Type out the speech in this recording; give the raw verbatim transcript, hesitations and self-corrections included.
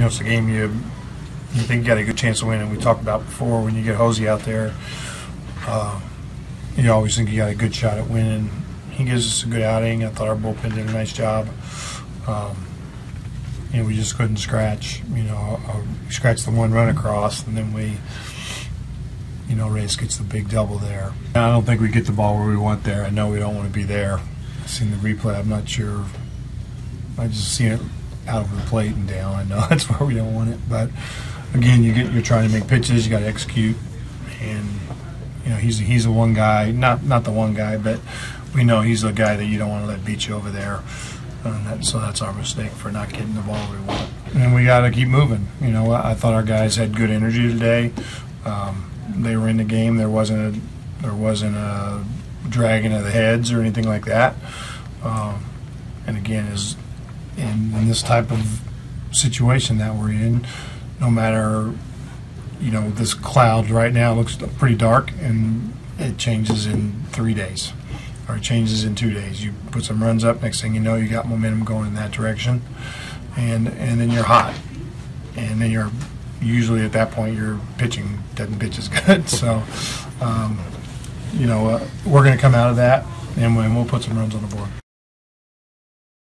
know, it's a game you you think you got a good chance to win. And we talked about before, when you get Hosey out there, uh, you always think you got a good shot at winning. He gives us a good outing. I thought our bullpen did a nice job. Um, and we just couldn't scratch. You know, uh, we scratched the one run across, and then we, you know, Reyes gets the big double there. I don't think we get the ball where we want there. I know we don't want to be there. I've seen the replay. I'm not sure. I just seen it out of the plate and down. I know that's where we don't want it. But again, you get, you're trying to make pitches. You got to execute. And you know, he's a, he's the one guy. Not not the one guy, but we know he's the guy that you don't want to let beat you over there. And that, so that's our mistake for not getting the ball we want. And we got to keep moving. You know, I thought our guys had good energy today. Um, They were in the game. There wasn't a, there wasn't a dragging of the heads or anything like that. Um, and again, is in, in this type of situation that we're in, no matter, you know, this cloud right now looks pretty dark, and it changes in three days, or it changes in two days. You put some runs up, next thing you know, you got momentum going in that direction, and and then you're hot, and then you're. Usually at that point your pitching doesn't pitch as good. So, um, you know, uh, we're going to come out of that, and we'll put some runs on the board.